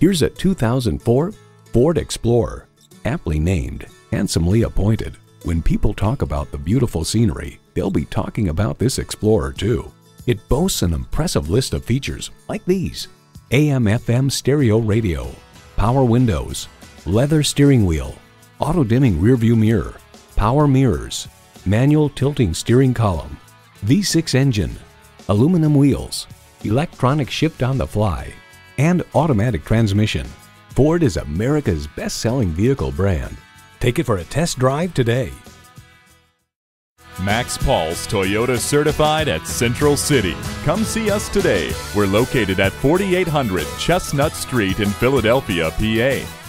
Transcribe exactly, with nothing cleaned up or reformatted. Here's a two thousand four Ford Explorer, aptly named, handsomely appointed. When people talk about the beautiful scenery, they'll be talking about this Explorer too. It boasts an impressive list of features like these: A M F M stereo radio, power windows, leather steering wheel, auto-dimming rearview mirror, power mirrors, manual tilting steering column, V six engine, aluminum wheels, electronic shift on the fly, and automatic transmission. Ford is America's best-selling vehicle brand. Take it for a test drive today. Max Paul's Toyota certified at Central City. Come see us today. We're located at forty-eight hundred Chestnut Street in Philadelphia, P A